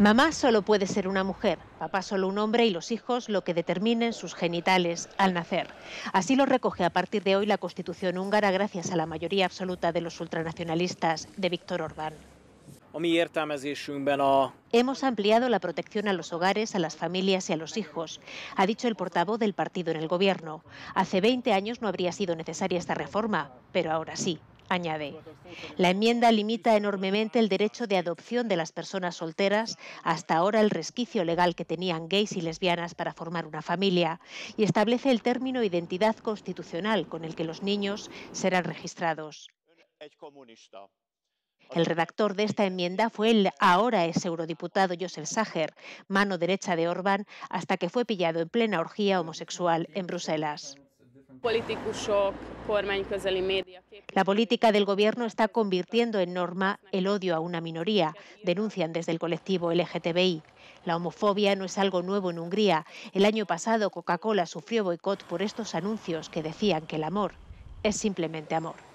Mamá solo puede ser una mujer, papá solo un hombre y los hijos lo que determinen sus genitales al nacer. Así lo recoge a partir de hoy la Constitución húngara gracias a la mayoría absoluta de los ultranacionalistas de Viktor Orbán. Hemos ampliado la protección a los hogares, a las familias y a los hijos, ha dicho el portavoz del partido en el gobierno. Hace 20 años no habría sido necesaria esta reforma, pero ahora sí, añade. La enmienda limita enormemente el derecho de adopción de las personas solteras, hasta ahora el resquicio legal que tenían gays y lesbianas para formar una familia, y establece el término identidad constitucional con el que los niños serán registrados. El redactor de esta enmienda fue el ahora exeurodiputado József Ságer, mano derecha de Orbán, hasta que fue pillado en plena orgía homosexual en Bruselas. La política del gobierno está convirtiendo en norma el odio a una minoría, denuncian desde el colectivo LGTBI. La homofobia no es algo nuevo en Hungría. El año pasado Coca-Cola sufrió boicot por estos anuncios que decían que el amor es simplemente amor.